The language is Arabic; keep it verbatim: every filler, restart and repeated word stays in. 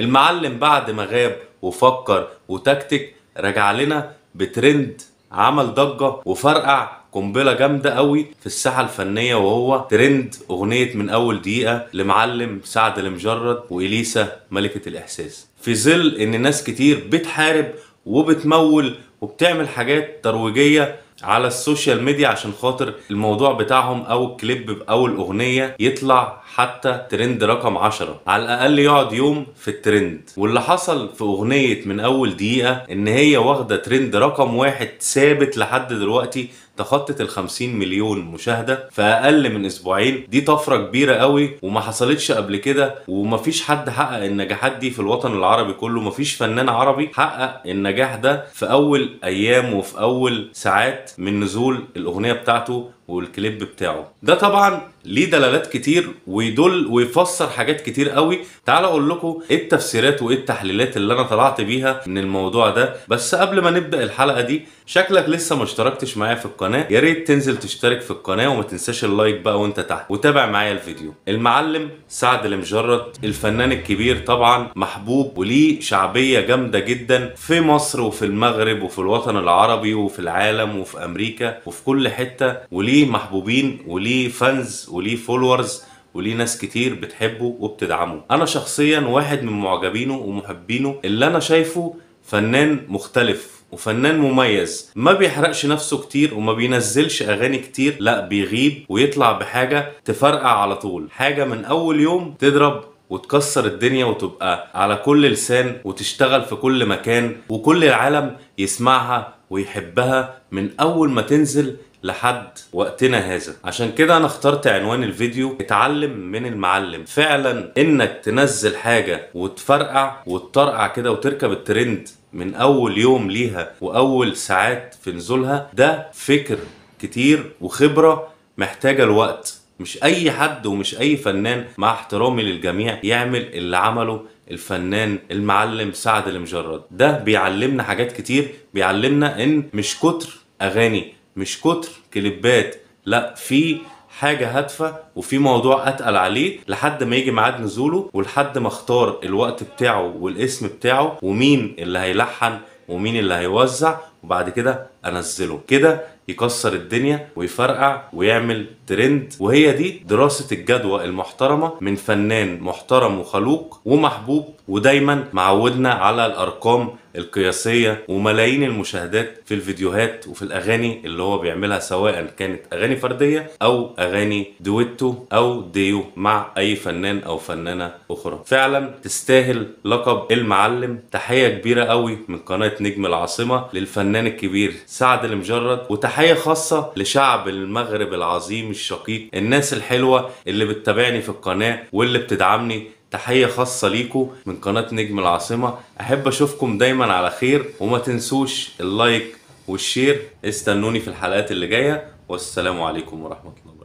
المعلم بعد ما غاب وفكر وتكتك رجع لنا بترند عمل ضجة وفرقع قنبلة جامدة قوي في الساحة الفنية، وهو ترند اغنية من اول دقيقة لمعلم سعد لمجرد وإليسا ملكة الإحساس، في ظل ان ناس كتير بتحارب وبتمول وبتعمل حاجات ترويجية على السوشيال ميديا عشان خاطر الموضوع بتاعهم او الكليب او الاغنيه يطلع حتى ترند رقم عشرة، على الاقل يقعد يوم في الترند. واللي حصل في اغنيه من اول دقيقه ان هي واخده ترند رقم واحد ثابت لحد دلوقتي، تخطت ال خمسين مليون مشاهده في اقل من اسبوعين. دي طفره كبيره قوي وما حصلتش قبل كده، ومفيش حد حقق النجاحات دي في الوطن العربي كله، مفيش فنان عربي حقق النجاح ده في اول ايام وفي اول ساعات من نزول الاغنيه بتاعته والكليب بتاعه. ده طبعا ليه دلالات كتير ويدل ويفسر حاجات كتير قوي. تعال اقول لكم ايه التفسيرات وايه التحليلات اللي انا طلعت بيها من الموضوع ده. بس قبل ما نبدا الحلقه دي، شكلك لسه ما اشتركتش معايا في القناه، يا ريت تنزل تشترك في القناه وما تنساش اللايك بقى وانت تحت، وتابع معايا الفيديو. المعلم سعد لمجرد الفنان الكبير طبعا محبوب وليه شعبيه جامده جدا في مصر وفي المغرب وفي الوطن العربي وفي العالم وفي امريكا وفي كل حته، وليه محبوبين وليه فانز وليه فولورز وليه ناس كتير بتحبه وبتدعمه. انا شخصيا واحد من معجبينه ومحبينه، اللي انا شايفه فنان مختلف وفنان مميز، ما بيحرقش نفسه كتير وما بينزلش اغاني كتير، لا بيغيب ويطلع بحاجة تفرقع على طول، حاجة من اول يوم تضرب وتكسر الدنيا وتبقى على كل لسان وتشتغل في كل مكان وكل العالم يسمعها ويحبها من اول ما تنزل لحد وقتنا هذا. عشان كده انا اخترت عنوان الفيديو اتعلم من المعلم. فعلا انك تنزل حاجة وتفرقع وتطرقع كده وتركب الترند من اول يوم ليها واول ساعات في نزولها، ده فكر كتير وخبرة محتاجة الوقت. مش اي حد ومش اي فنان، مع احترامي للجميع، يعمل اللي عمله الفنان المعلم سعد لمجرد. ده بيعلمنا حاجات كتير، بيعلمنا ان مش كتر اغاني مش كتر كليبات، لا في حاجة هادفة وفي موضوع اتقل عليه لحد ما يجي ميعاد نزوله، ولحد ما اختار الوقت بتاعه والاسم بتاعه ومين اللي هيلحن ومين اللي هيوزع، وبعد كده انزله كده يكسر الدنيا ويفرقع ويعمل ترند. وهي دي دراسة الجدوى المحترمة من فنان محترم وخلوق ومحبوب، ودايما معودنا على الارقام القياسية وملايين المشاهدات في الفيديوهات وفي الاغاني اللي هو بيعملها، سواء كانت اغاني فردية او اغاني دويتو او ديو مع اي فنان او فنانة اخرى. فعلا تستاهل لقب المعلم. تحية كبيرة قوي من قناة نجم العاصمة للفنان الكبير سعد لمجرد، وتحية خاصة لشعب المغرب العظيم الشقيق، الناس الحلوة اللي بتتابعني في القناة واللي بتدعمني. تحية خاصة ليكم من قناة نجم العاصمة، أحب أشوفكم دايما على خير، وما تنسوش اللايك والشير. استنوني في الحلقات اللي جاية، والسلام عليكم ورحمة الله.